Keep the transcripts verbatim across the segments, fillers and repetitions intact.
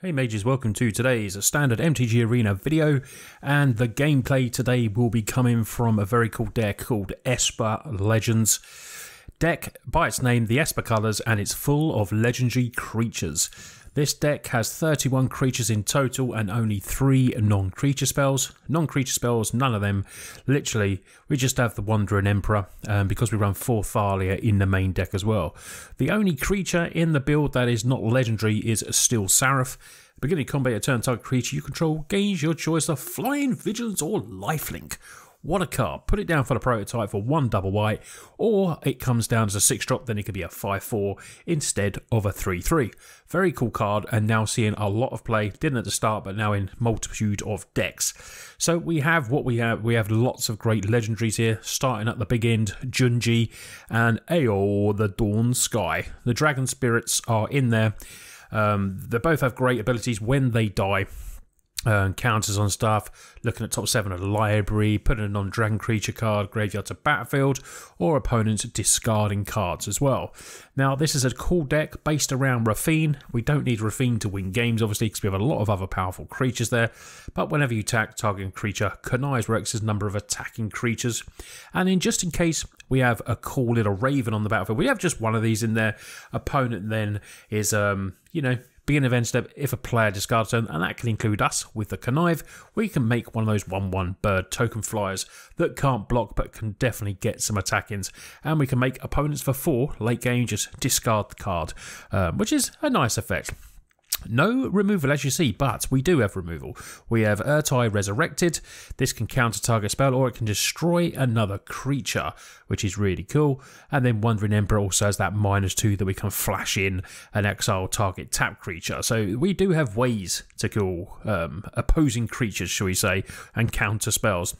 Hey mages, welcome to today's standard M T G Arena video, and the gameplay today will be coming from a very cool deck called Esper Legends. Deck, by its name, the Esper colours, and it's full of legendary creatures. This deck has thirty-one creatures in total and only three non-creature spells. Non-creature spells, none of them. Literally, we just have the Wandering Emperor um, because we run four Thalia in the main deck as well. The only creature in the build that is not legendary is Steel Seraph. Beginning combat, a turn target creature you control gains your choice of Flying, Vigilance or Lifelink. What a card. Put it down for the prototype for one double white, or it comes down as a six drop, then it could be a five four instead of a three three. Very cool card, and now seeing a lot of play. Didn't at the start, but now in multitude of decks. So we have what we have. We have lots of great legendaries here, starting at the big end, Junji and Aeor, the Dawn Sky. The Dragon Spirits are in there. Um, they both have great abilities when they die. Um, counters on stuff, looking at top seven of the library, putting a non-dragon creature card, graveyard to battlefield, or opponents discarding cards as well. Now this is a cool deck based around Rafine. We don't need Rafine to win games obviously because we have a lot of other powerful creatures there, but whenever you attack, targeting creature connives Rex's number of attacking creatures. And then just in case, we have a cool little raven on the battlefield. We have just one of these in there. Opponent then is, um, you know, begin event step, if a player discards turn, and that can include us with the connive, we can make one of those one one bird token flyers that can't block but can definitely get some attack-ins, and we can make opponents for four late game just discard the card, um, which is a nice effect. No removal as you see, but we do have removal. We have Ertai Resurrected. This can counter target spell or it can destroy another creature, which is really cool. And then Wandering Emperor also has that minus two that we can flash in an exile target tap creature. So we do have ways to kill um, opposing creatures, shall we say, and counter spells.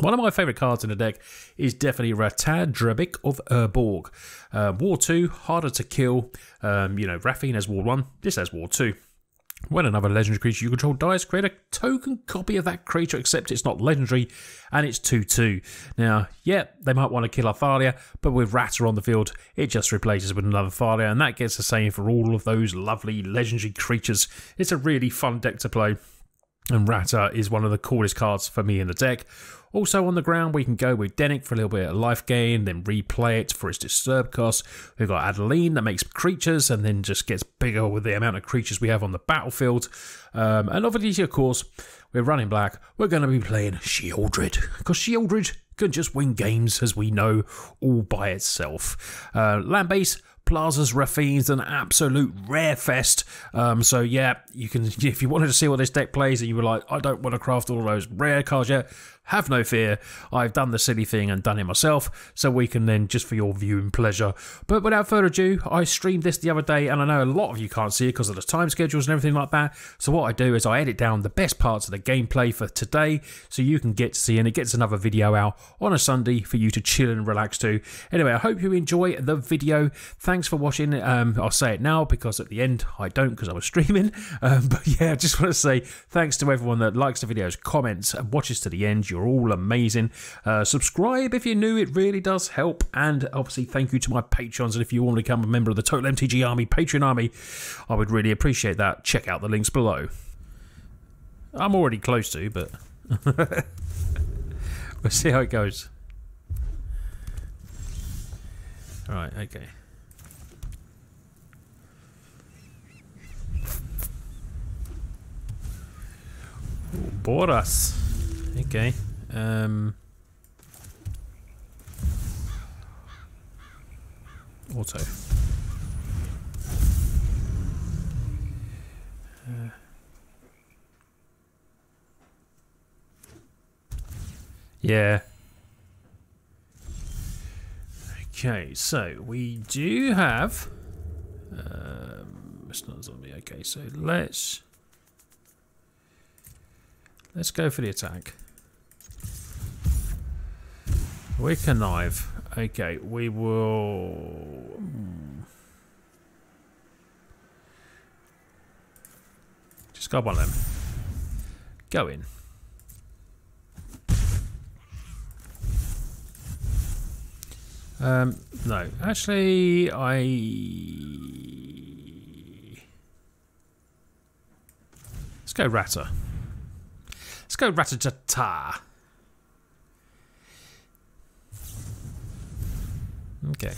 One of my favourite cards in the deck is definitely Ratadrabik of Urborg. Uh, War two, harder to kill. Um, you know, Rafine has War one, this has War two. When another legendary creature you control dies, create a token copy of that creature, except it's not legendary, and it's two two. Now, yeah, they might want to kill a Thalia, but with Rata on the field, it just replaces with another Thalia, and that gets the same for all of those lovely legendary creatures. It's a really fun deck to play, and Rata is one of the coolest cards for me in the deck. Also on the ground, we can go with Dennick for a little bit of life gain, then replay it for its disturb cost. We've got Adeline that makes creatures and then just gets bigger with the amount of creatures we have on the battlefield. Um, and obviously, of course, we're running black. We're going to be playing Sheoldred, because Sheoldred can just win games, as we know, all by itself. Uh, land base. Plaza's Rafine's an absolute rare fest. Um, so yeah, you can, if you wanted to see what this deck plays and you were like, I don't want to craft all those rare cards yet, have no fear. I've done the silly thing and done it myself, so we can then, just for your viewing pleasure. But without further ado, I streamed this the other day, and I know a lot of you can't see it because of the time schedules and everything like that. So what I do is I edit down the best parts of the gameplay for today, so you can get to see, and it gets another video out on a Sunday for you to chill and relax to. Anyway, I hope you enjoy the video. Thank Thanks for watching. Um, I'll say it now because at the end I don't, because I was streaming. Um, but yeah, I just want to say thanks to everyone that likes the videos, comments, and watches to the end. You're all amazing. Uh, subscribe if you're new. It really does help. And obviously, thank you to my Patreons. And if you want to become a member of the Total M T G Army, Patreon Army, I would really appreciate that. Check out the links below. I'm already close to, but we'll see how it goes. All right, okay. Bought us. Okay. Um, auto. Uh, yeah. Okay, so we do have. Um, it's not a zombie. Okay, so let's. Let's go for the attack. We connive. Okay, we will. Just go one of them. Go in. Um, no, actually, I. Let's go Ratter. Let's go Ratatata. Okay.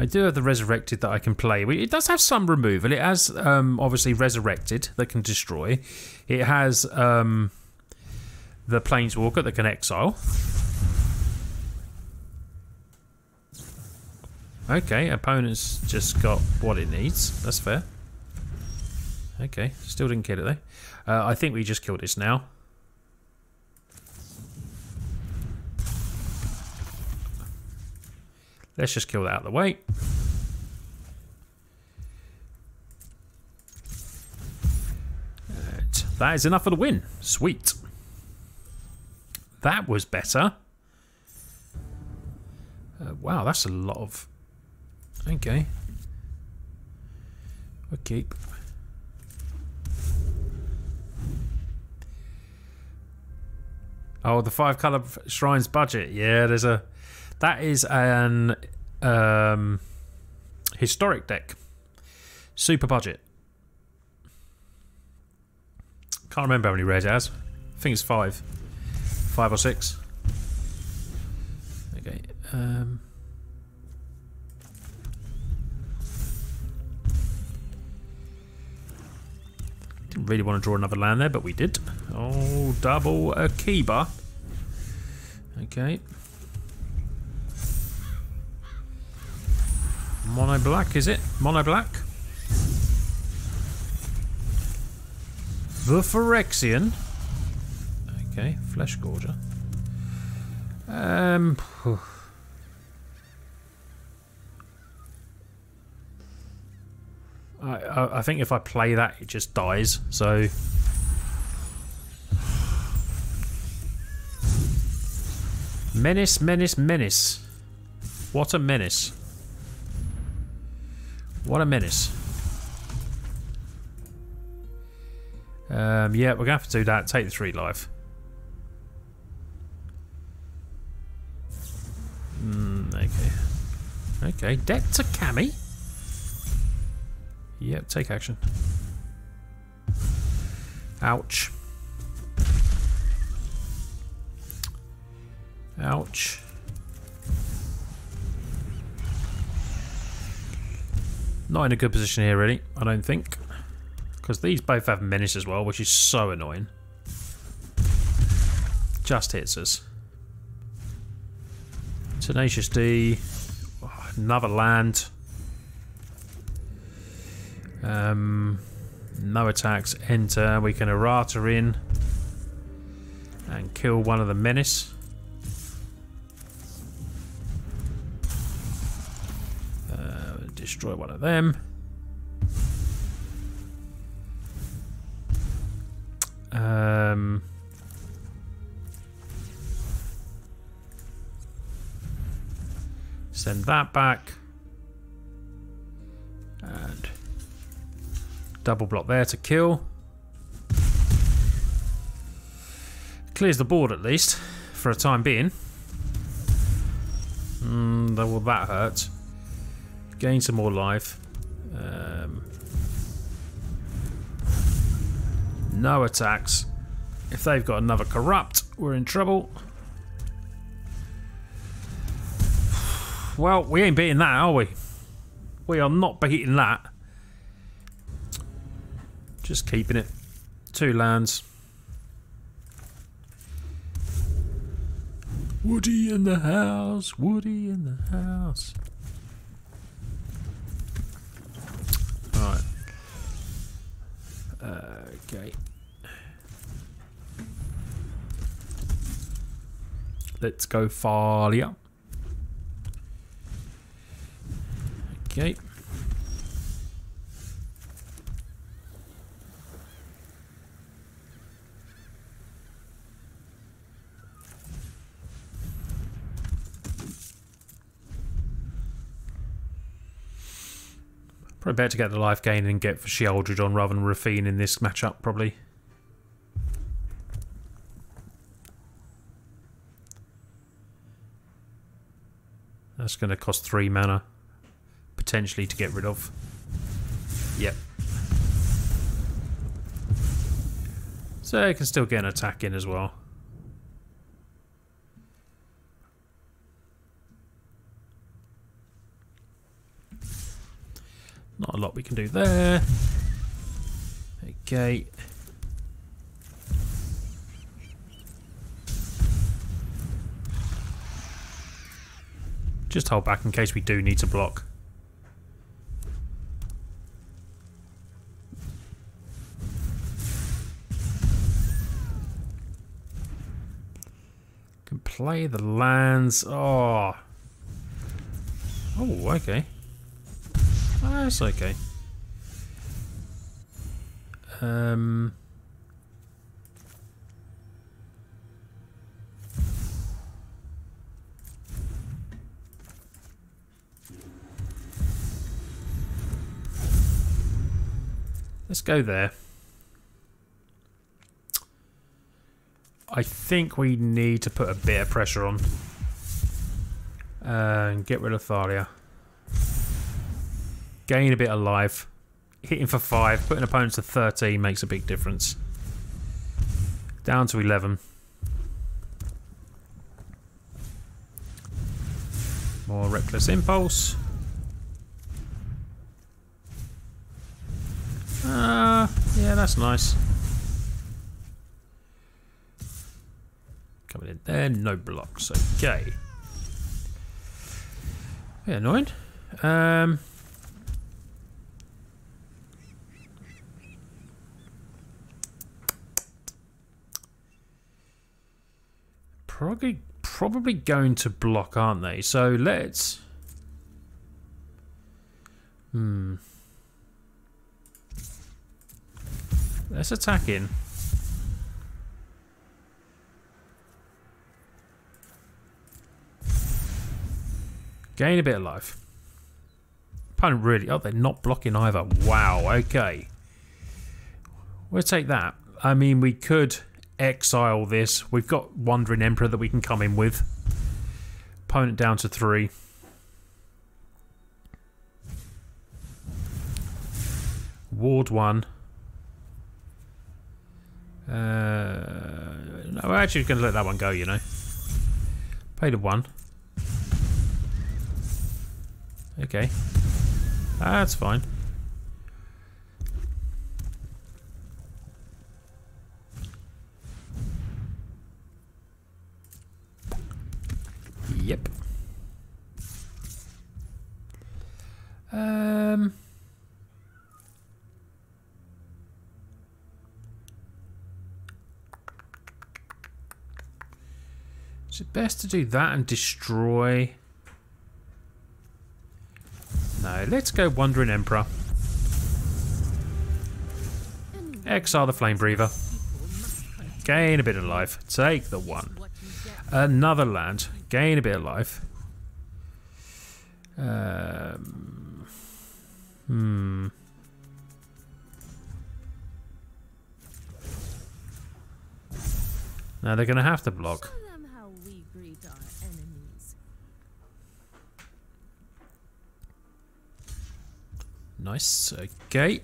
I do have the Resurrected that I can play. It does have some removal. It has, um, obviously, Resurrected that can destroy. It has um, the Planeswalker that can exile. Okay, opponent's just got what it needs. That's fair. Okay, still didn't kill it, though. Uh, I think we just killed this now. Let's just kill that out of the way. And that is enough for the win. Sweet. That was better. Uh, wow, that's a lot of... Okay. We'll keep... Oh, the five colour shrines budget. Yeah, there's a... That is an um, historic deck. Super budget. Can't remember how many rares it has. I think it's five. Five or six. Okay. Um. Didn't really want to draw another land there, but we did. Oh, double Akiba. Okay. Mono black, is it? Mono black? The Phyrexian. Okay, Flesh Gorger. Um. Phew. I, I I think if I play that, it just dies. So. Menace, menace, menace. What a menace. What a menace. Um, yeah, we're going to have to do that. Take the three life. Mm, okay. Okay, deck to Kami. Yep, take action. Ouch. Ouch. Not in a good position here, really, I don't think. Because these both have menace as well, which is so annoying. Just hits us. Tenacious D. Oh, another land. Um, no attacks. Enter. We can errata in. And kill one of the menace. Destroy one of them. Um, send that back. And double block there to kill. Clears the board at least, for a time being. Mm, well, that hurt. Gain some more life. Um, no attacks. If they've got another corrupt, we're in trouble. Well, we ain't beating that, are we? We are not beating that. Just keeping it. Two lands. Woody in the house. Woody in the house. Right. Okay. Let's go Thalia. Okay. Probably better to get the life gain and get for Sheoldred on rather than Rafine in this matchup, probably. That's going to cost three mana, potentially, to get rid of. Yep. So I can still get an attack in as well. Not a lot we can do there. Okay. Just hold back in case we do need to block. Can play the lands. Oh. Oh, okay. That's okay. Um. Let's go there. I think we need to put a bit of pressure on. And get rid of Thalia. Gain a bit of life. Hitting for five, putting opponents to thirteen makes a big difference. Down to eleven. More Reckless Impulse. Uh, yeah, that's nice. Coming in there, no blocks. Okay. Yeah, annoying. Um, probably, probably going to block, aren't they? So let's. Hmm. Let's attack in. Gain a bit of life. Opponent really... Oh, they're not blocking either. Wow, okay. We'll take that. I mean, we could exile this. We've got Wandering Emperor that we can come in with. Opponent down to three. Ward one. Uh, no, we're actually going to let that one go, you know. Paid a one. Okay. That's fine. Yep. Um... Is it best to do that and destroy? No, let's go Wandering Emperor. Exile the Flame Breather. Gain a bit of life. Take the one. Another land. Gain a bit of life. Um, hmm. Now they're going to have to block. Nice, okay.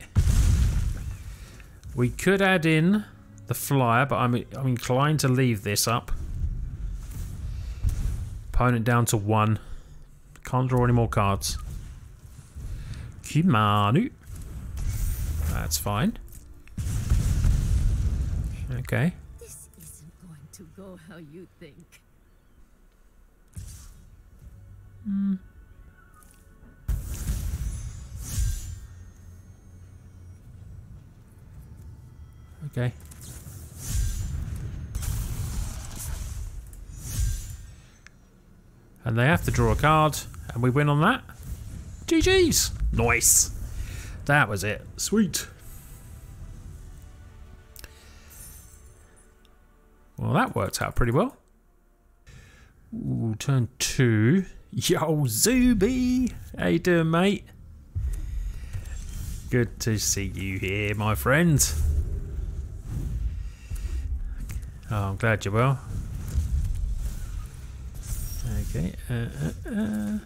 We could add in the flyer, but I'm, I'm inclined to leave this up. Opponent down to one. Can't draw any more cards. Kumano. That's fine. Okay. This isn't going to go how you think. Hmm. Okay. And they have to draw a card, and we win on that. G G's! Nice! That was it. Sweet. Well, that worked out pretty well. Ooh, turn two. Yo, Zuby! How you doing, mate? Good to see you here, my friend. Oh, I'm glad you will. Okay. Uh, uh, uh.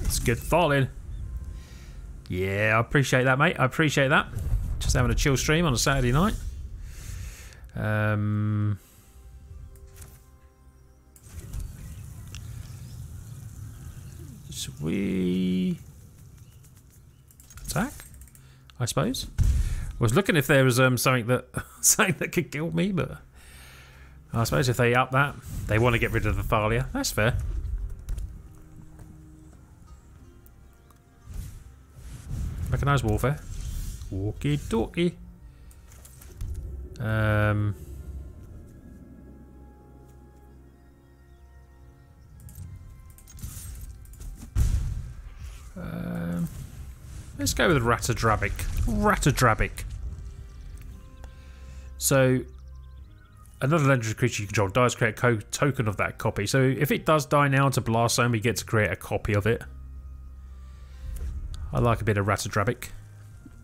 It's good falling. Yeah, I appreciate that, mate. I appreciate that. Just having a chill stream on a Saturday night. Um... So we attack, I suppose. I was looking if there was um, something that something that could kill me, but I suppose if they up that, they want to get rid of the Thalia. That's fair. Recognise warfare. Walkie talkie. Um. Um, let's go with Ratadrabik. Ratadrabik. So, another legendary creature you control dies, create a token of that copy. So, if it does die now to Blast Zone, we get to create a copy of it. I like a bit of Ratadrabik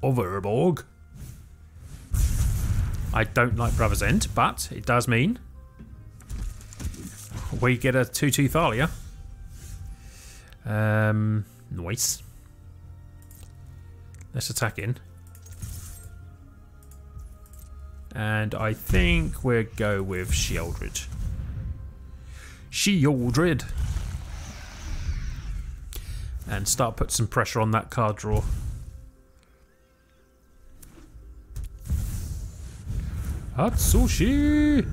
of Urborg. I don't like Brother's End, but it does mean we get a two two Thalia. Um... Nice. Let's attack in. And I think we'll go with Sheoldred. Sheoldred. And start putting some pressure on that card draw. Atsushi!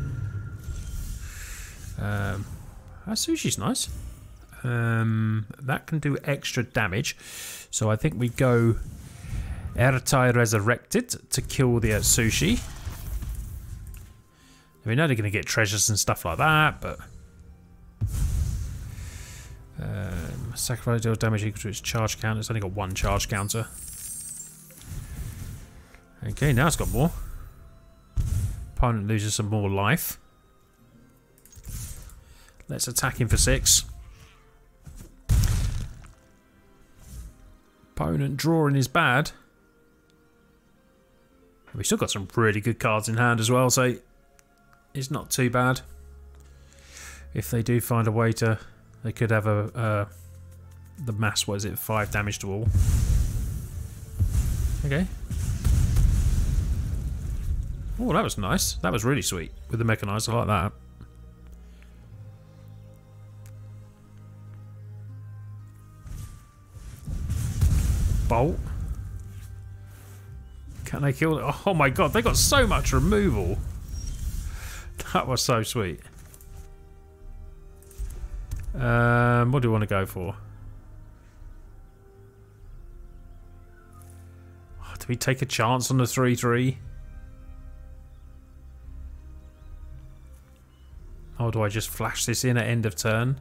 Um, Atsushi's nice. Um, that can do extra damage, so I think we go Ertai Resurrected to kill the Atsushi. I mean, now they're going to get treasures and stuff like that, but um, sacrifice deals damage equal to its charge count. It's only got one charge counter. Okay, now it's got more. Opponent loses some more life. Let's attack him for six. Opponent drawing is bad. We've still got some really good cards in hand as well, so it's not too bad. If they do find a way to, they could have a uh, the mass. What is it? Five damage to all. Okay. Oh, that was nice. That was really sweet with the mechanized. I like that. Bolt. Can they kill it? Oh my god, they got so much removal. That was so sweet. Um, what do you want to go for? Oh, do we take a chance on the three three? Or do I just flash this in at end of turn?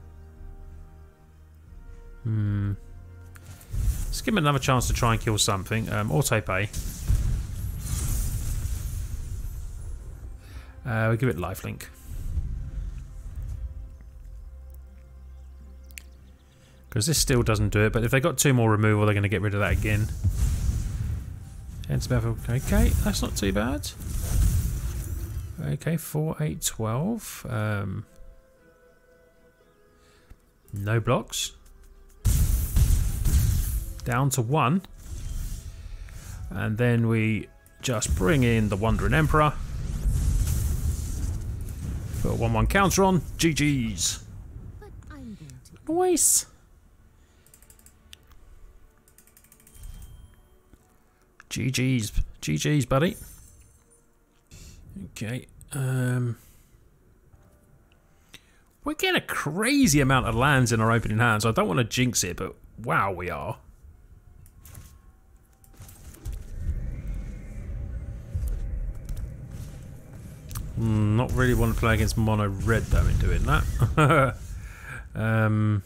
Hmm. Let's give him another chance to try and kill something. Um, auto pay. Uh, we'll give it lifelink. Because this still doesn't do it, but if they got two more removal, they're going to get rid of that again. Okay, that's not too bad. Okay, four, eight, twelve. Um, no blocks. Down to one, and then we just bring in the Wandering Emperor. Put a one one counter on. G G's. Nice. G G's. G G's, buddy. Okay. Um, we're getting a crazy amount of lands in our opening hand, so I don't want to jinx it, but wow, we are. Not really want to play against mono red though in doing that. um,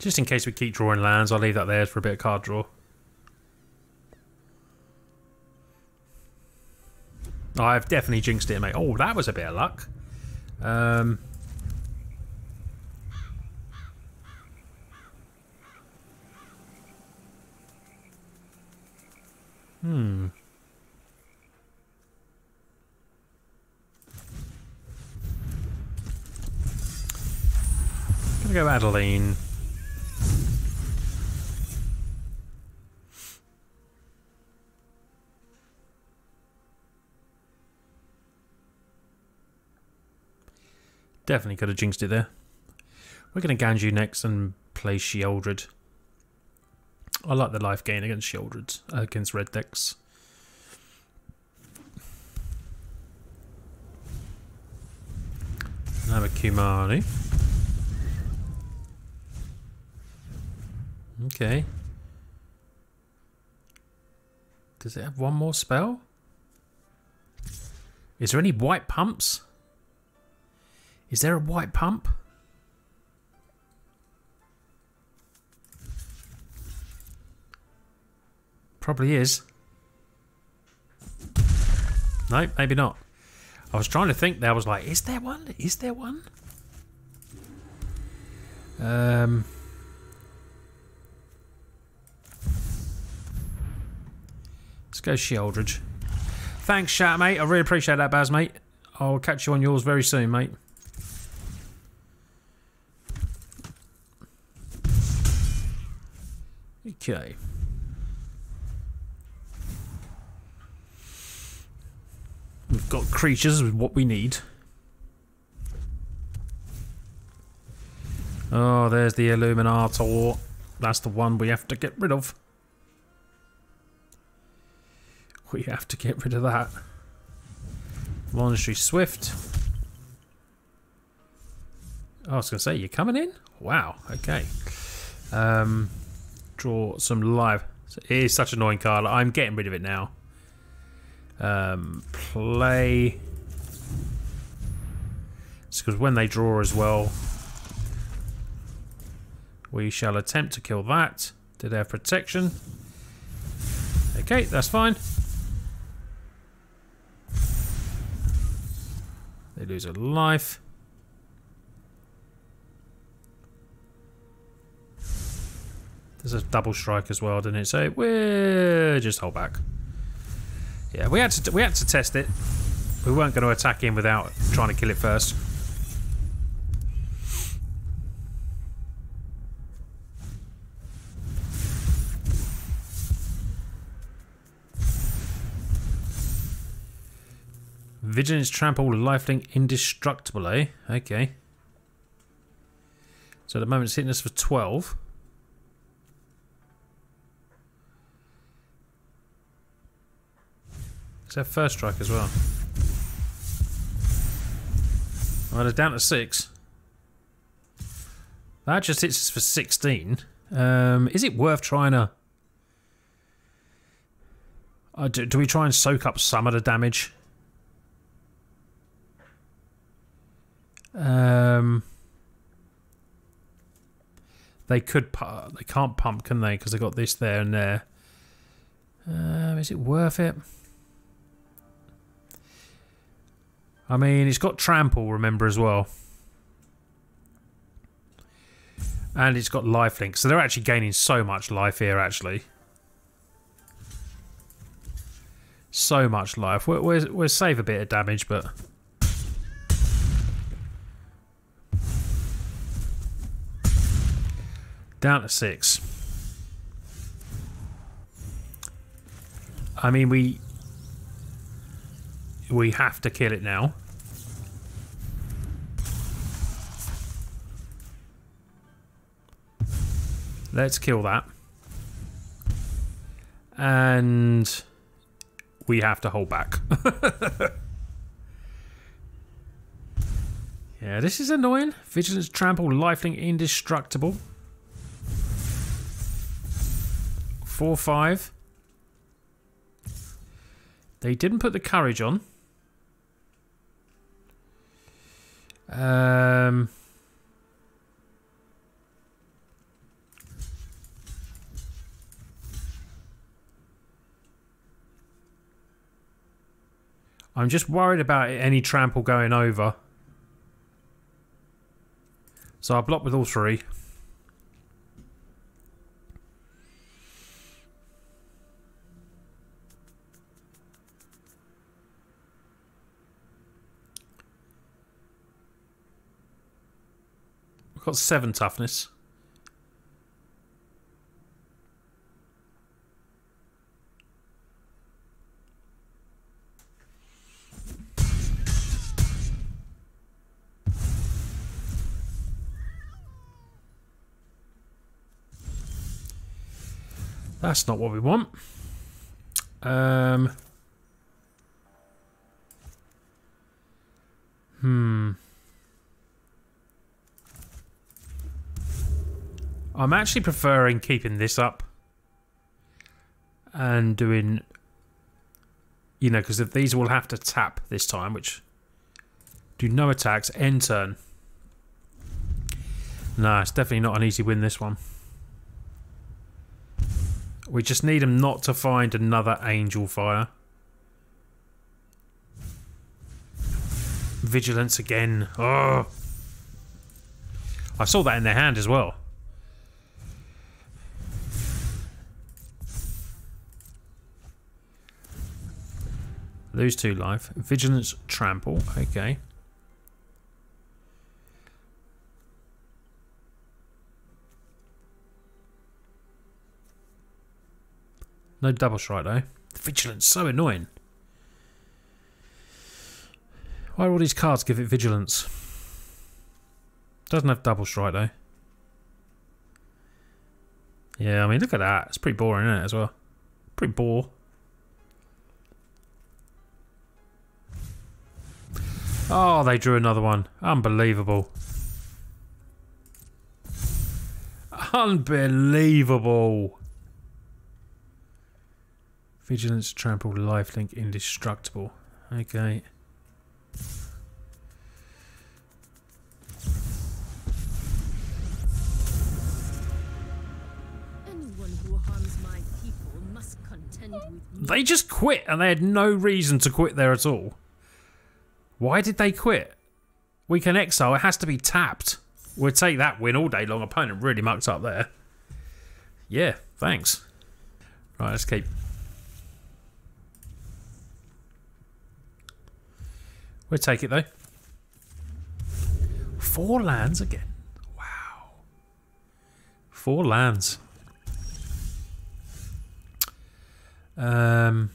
just in case we keep drawing lands, I'll leave that there for a bit of card draw. I've definitely jinxed it, mate. Oh, that was a bit of luck. Um, Hmm. We'll go Adeline. Definitely could have jinxed it there. We're going to Ganju next and play Sheoldred. I like the life gain against Sheoldred, uh, against red decks. And have a Kumano. Okay. Does it have one more spell? Is there any white pumps? Is there a white pump? Probably is. No, maybe not. I was trying to think there. I was like, is there one? Is there one? Um... Let's go Sheoldred. Thanks, chat, mate. I really appreciate that, Baz, mate. I'll catch you on yours very soon, mate. Okay. We've got creatures with what we need. Oh, there's the Illuminator. That's the one we have to get rid of. We have to get rid of that. Monastery Swift. I was going to say, you're coming in? Wow, okay. Um, draw some live. It is such an annoying card. I'm getting rid of it now. Um, play. It's because when they draw as well, we shall attempt to kill that. Did they have protection? Okay, that's fine. They lose a life. There's a double strike as well, didn't it? So we're just hold back. Yeah, we had to we had to test it. We weren't going to attack him without trying to kill it first. Vigilance, Trample, Lifelink, Indestructible, eh? Okay. So at the moment it's hitting us for twelve. It's our first strike as well. Well, they're down to six. That just hits us for sixteen. Um, is it worth trying to... Uh, do, do we try and soak up some of the damage? Um, they could... Pu they can't pump, can they? Because they got this there and there. Um, is it worth it? I mean, it's got Trample, remember, as well. And it's got Lifelink. So they're actually gaining so much life here, actually. So much life. We're, we're, we'll save a bit of damage, but... Down to six. I mean, we... We have to kill it now. Let's kill that. And we have to hold back. Yeah, this is annoying. Vigilance, Trample, Lifelink, Indestructible. Four, five. They didn't put the Courage on. Um, I'm just worried about any Trample going over. So I block with all three. We've got seven toughness. That's not what we want. Um, hmm. I'm actually preferring keeping this up and doing, you know, because these will have to tap this time, which do no attacks, end turn. No, it's definitely not an easy win, this one. We just need him not to find another Angel Fire. Vigilance again. Oh, I saw that in their hand as well. Lose two life. Vigilance trample. Okay. No double strike though. Vigilance, so annoying. Why do all these cards give it vigilance? Doesn't have double strike though. Yeah, I mean, look at that. It's pretty boring, isn't it, as well? Pretty bore. Oh, they drew another one. Unbelievable. Unbelievable. Vigilance, trample, lifelink, indestructible. Okay. Anyone who harms my people must contend with me. They just quit, and they had no reason to quit there at all. Why did they quit? We can exile. It has to be tapped. We'll take that win all day long. Opponent really mucked up there. Yeah, thanks. Right, let's keep. We'll take it though. Four lands again. Wow. Four lands. Um.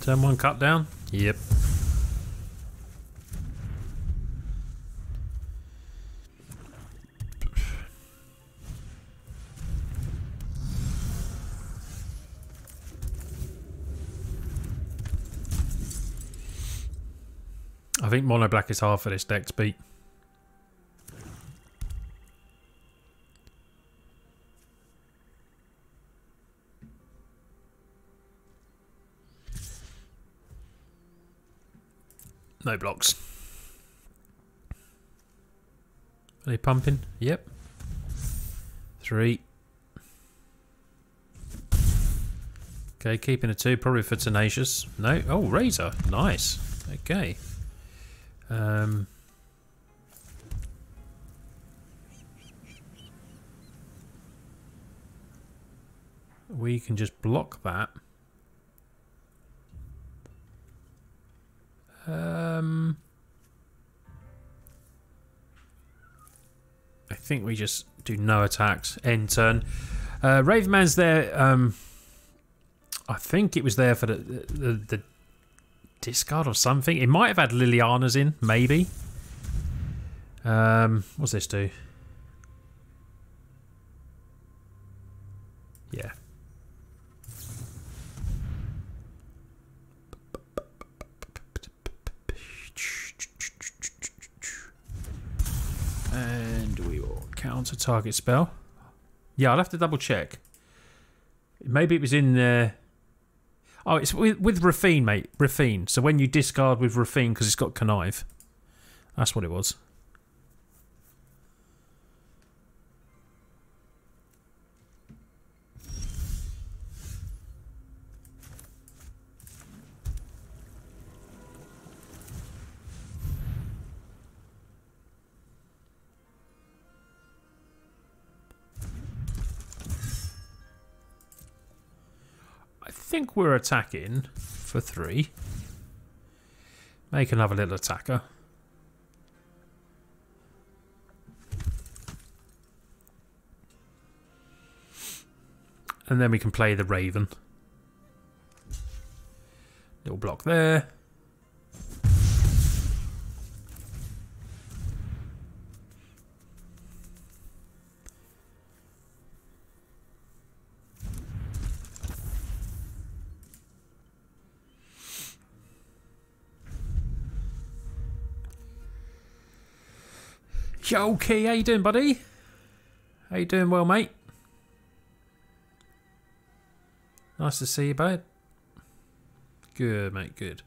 Turn one cut down. Yep. I think mono black is hard for this deck to beat. No blocks. Are they pumping? Yep. Three. Okay, keeping a two, probably for Tenacious. No. Oh, Razor. Nice. Okay. Um, we can just block that. Um, I think we just do no attacks, end turn. Uh, Ravenman's there. Um, I think it was there for the the. the discard or something. It might have had Liliana's in, maybe. Um, what's this do? Yeah. And we will counter target spell. Yeah, I'll have to double check. Maybe it was in there. Oh, it's with, with Rafine, mate. Rafine. So when you discard with Rafine, because it's got Connive. That's what it was. I think we're attacking for three. Make another little attacker. And then we can play the Raven. Little block there. Yo, Key, how you doing, buddy? How you doing, well, mate? Nice to see you, babe. Good, mate, good.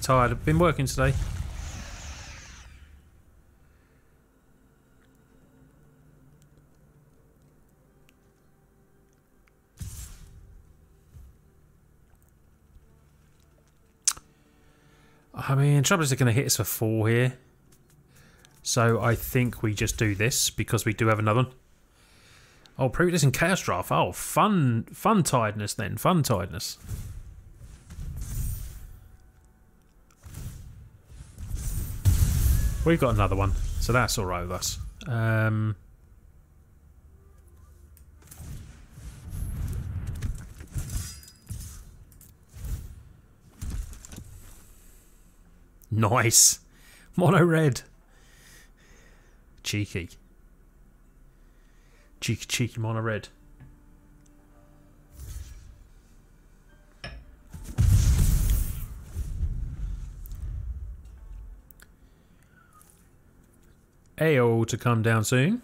Tired, I've been working today. I mean, trouble is they're going to hit us for four here. So I think we just do this because we do have another one. Oh, Prudence and Chaos Draft. Oh, fun, fun tiredness then. Fun tiredness. We've got another one, so that's all right with us. Um, nice, mono red. Cheeky. Cheeky, cheeky mono red. Aeor to come down soon.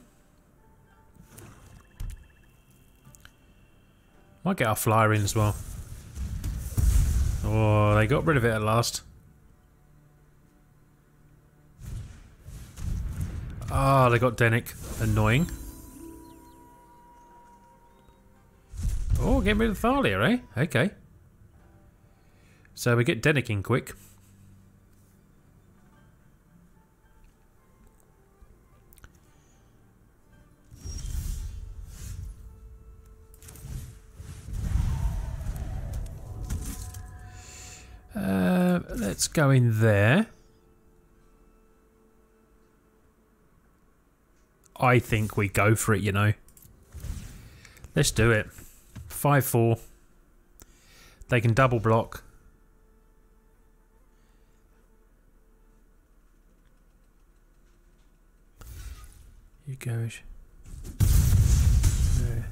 Might get our flyer in as well. Oh, they got rid of it at last. Ah, oh, they got Dennick. Annoying. Oh, get rid of Thalia, eh? Okay. So we get Dennick in quick. Uh, let's go in there. I think we go for it, you know. Let's do it. five four. They can double block. You go. Yeah,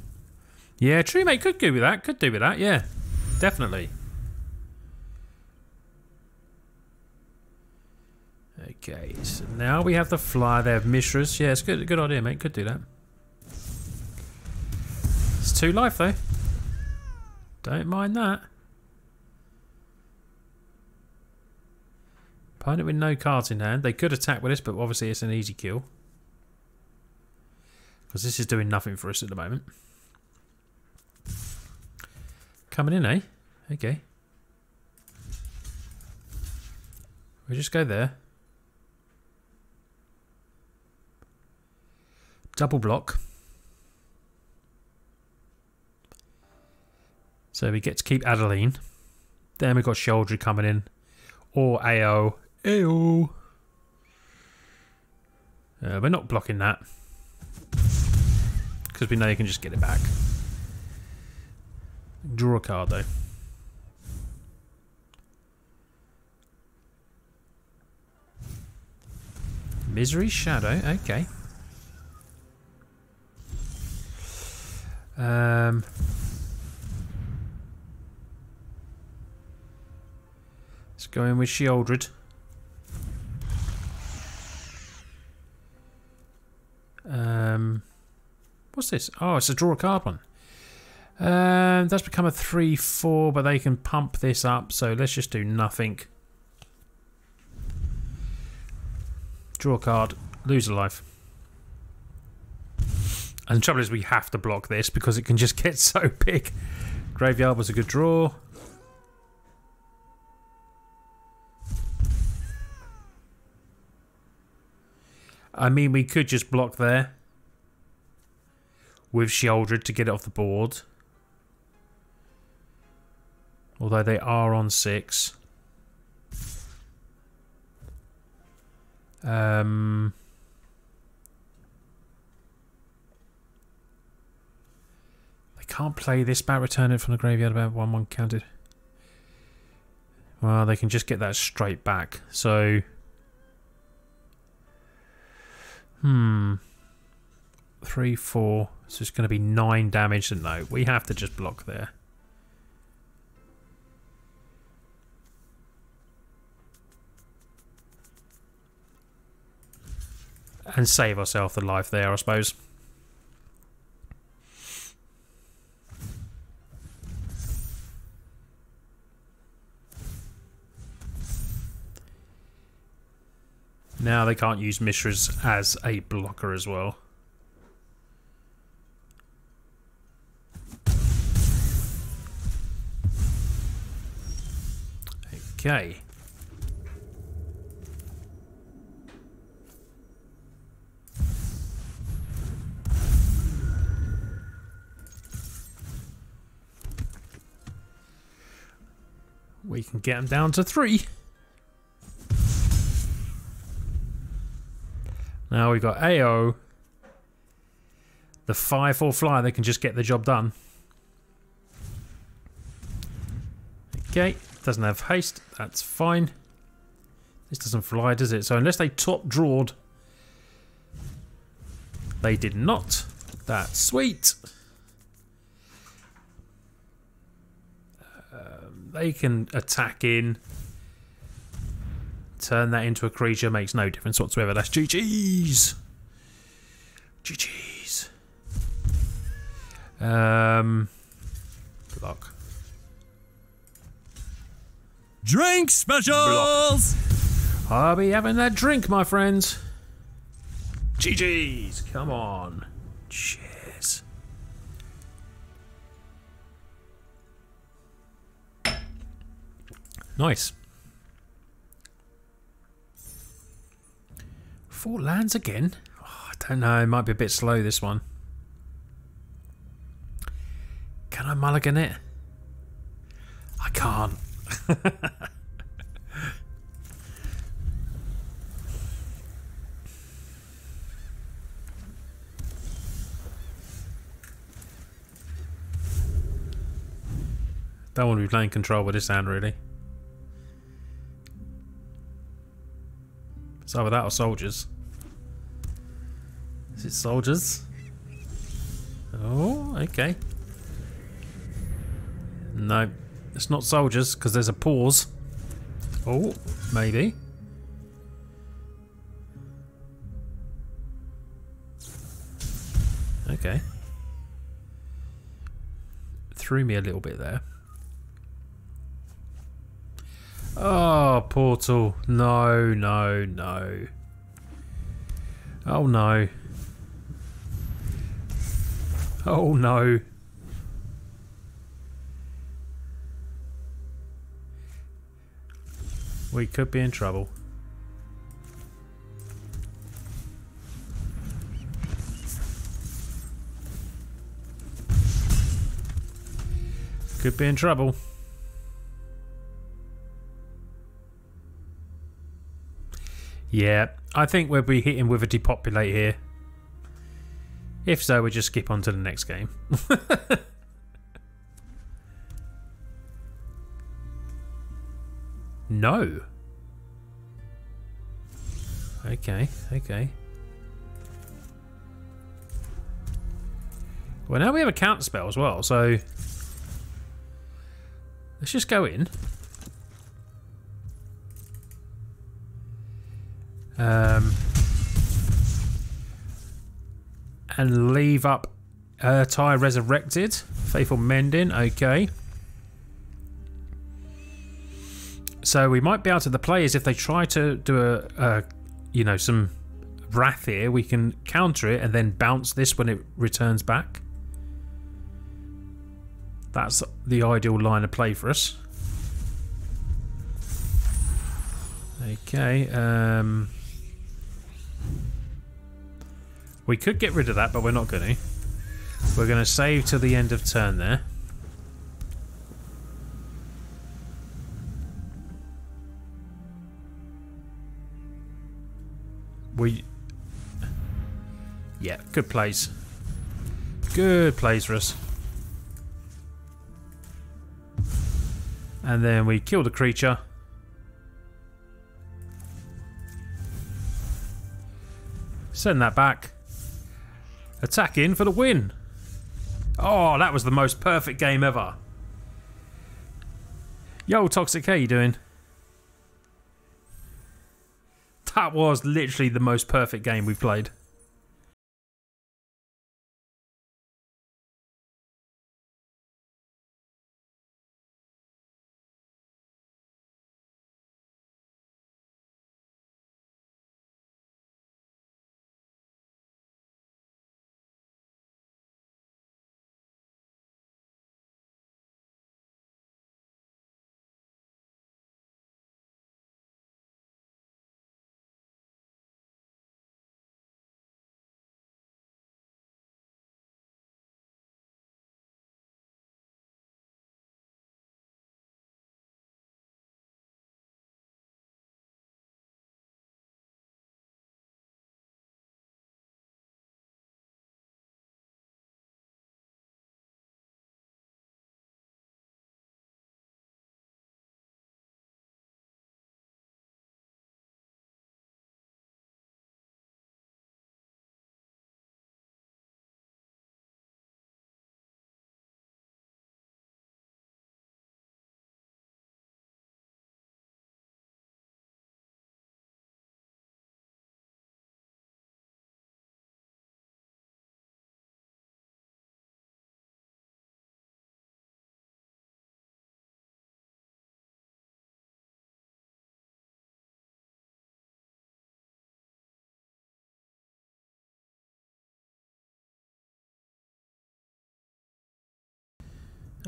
yeah, true, mate. Could do with that. Could do with that. Yeah, definitely. Okay, so now we have the flyer. They have Mishra's. Yeah, it's good. Good idea, mate. Could do that. It's two life though. Don't mind that. Opponent with no cards in hand. They could attack with us, but obviously it's an easy kill because this is doing nothing for us at the moment. Coming in, eh? Okay. We just go there. Double block. So we get to keep Adeline. Then we've got Sheoldred coming in. Or Aeor. Aeor. Uh, we're not blocking that. Because we know you can just get it back. Draw a card though. Misery Shadow. Okay. Um, let's go in with Sheoldred. Um, what's this? Oh, it's a draw card one. Um, that's become a three four, but they can pump this up, so let's just do nothing. Draw a card, lose a life. And the trouble is we have to block this because it can just get so big. Graveyard was a good draw. I mean, we could just block there with Sheoldred to get it off the board. although they are on six. Um, they can't play this back, return it from the graveyard about one one counted. Well, they can just get that straight back. So, hmm, three, four. So it's going to be nine damage. And no, we have to just block there. And save ourselves the life there, I suppose. Now they can't use Mishra's as a blocker as well. Okay. We can get them down to three. Now we've got Aeor, the five four flyer. They can just get the job done. Okay, doesn't have haste. That's fine. This doesn't fly, does it? So unless they top drawed, they did not. That's sweet. Um, they can attack in. Turn that into a creature, makes no difference whatsoever. That's G G's. G G's. Um, block. Drink specials! Block. I'll be having that drink, my friends. G G's. Come on. Cheers. Nice. Four lands again? Oh, I don't know, it might be a bit slow, this one. Can I mulligan it? I can't. Don't want to be playing control with this hand, really. It's either that or soldiers. Is it soldiers? Oh, okay. No, it's not soldiers because there's a pause. Oh, maybe. Okay. Threw me a little bit there. Oh, portal. No, no, no. Oh, no. Oh, no. We could be in trouble. Could be in trouble. Yeah, I think we'll be hitting with a depopulate here. If so, we'll just skip on to the next game. No. Okay, okay. Well, now we have a counter spell as well, so let's just go in. Um, and leave up Ertai Resurrected, Faithful Mending, okay. So we might be out of the players if they try to do a, a you know, some wrath here. We can counter it and then bounce this when it returns back. That's the ideal line of play for us. Okay, um... we could get rid of that, but we're not going to. We're going to save till the end of turn there. We... Yeah, good plays. Good plays for us. And then we kill the creature. Send that back. Attack in for the win. Oh, that was the most perfect game ever. Yo, Toxic, how you doing? That was literally the most perfect game we've played.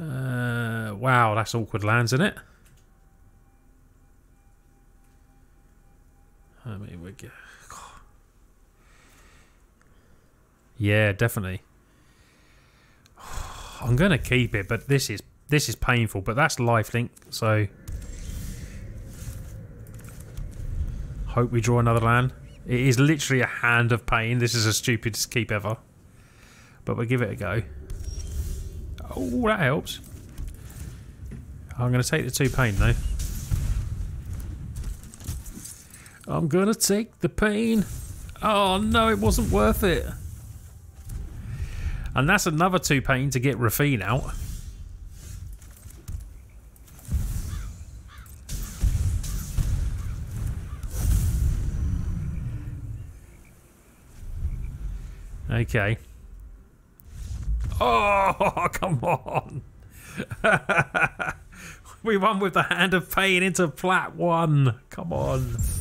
Uh, wow, that's awkward lands, isn't it? I mean, we get... Yeah, definitely. I'm gonna keep it, but this is this is painful. But that's lifelink, so hope we draw another land. It is literally a hand of pain. This is the stupidest keep ever, but we'll give it a go. Oh, that helps. I'm going to take the two pain, though. I'm going to take the pain. Oh, no, it wasn't worth it. And that's another two pain to get Rafine out. Okay. Oh, come on. We won with the hand of pain into plat one. Come on.